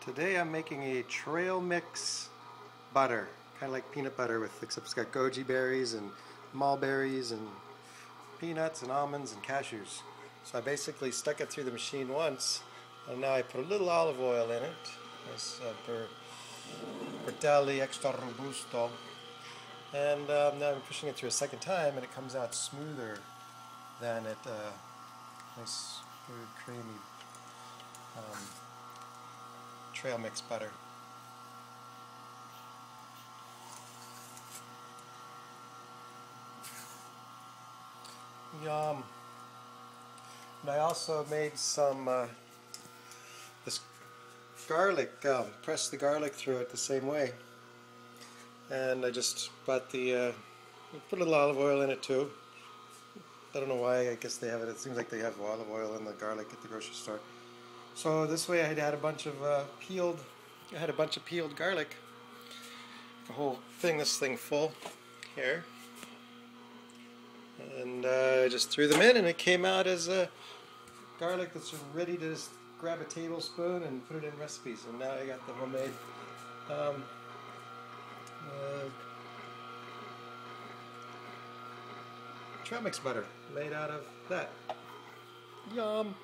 Today I'm making a Trailmix butter, kind of like peanut butter, except it's got goji berries and mulberries and peanuts and almonds and cashews. So I basically stuck it through the machine once, and now I put a little olive oil in it. That's Bertolli Extra Robusto, and now I'm pushing it through a second time, and it comes out smoother than it. Nice, very creamy Trailmix butter. Yum. And I also made some this garlic, pressed the garlic through it the same way, and I just put a little olive oil in it too. I don't know why, I guess they have it. It seems like they have olive oil and the garlic at the grocery store. So this way I had a bunch of peeled garlic. The whole thing, this thing full here. And I just threw them in, and it came out as a garlic that's ready to just grab a tablespoon and put it in recipes. And now I got the homemade Trailmix butter made out of that. Yum!